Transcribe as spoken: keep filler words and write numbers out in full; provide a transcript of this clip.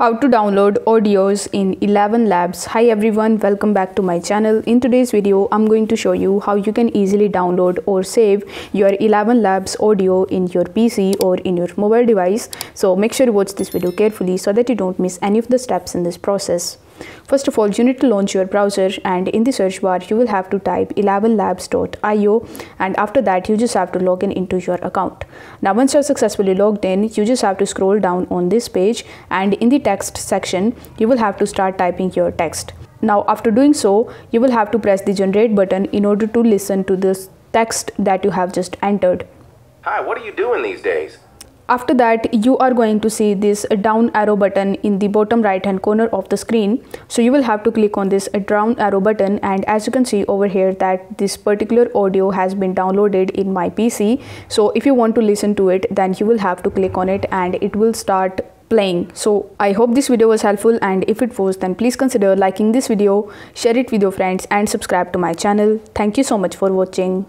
How to download audios in ElevenLabs. Hi everyone, welcome back to my channel. In today's video, I'm going to show you how you can easily download or save your ElevenLabs audio in your P C or in your mobile device. So make sure you watch this video carefully so that you don't miss any of the steps in this process. First of all, you need to launch your browser, and in the search bar you will have to type eleven labs dot i o, and after that you just have to log in into your account. Now once you are successfully logged in, you just have to scroll down on this page, and in the text section you will have to start typing your text. Now after doing so, you will have to press the generate button in order to listen to this text that you have just entered. Hi, what are you doing these days? After that, you are going to see this down arrow button in the bottom right hand corner of the screen. So you will have to click on this down arrow button, and as you can see over here that this particular audio has been downloaded in my P C. So if you want to listen to it, then you will have to click on it and it will start playing. So I hope this video was helpful, and if it was, then please consider liking this video, share it with your friends, and subscribe to my channel. Thank you so much for watching.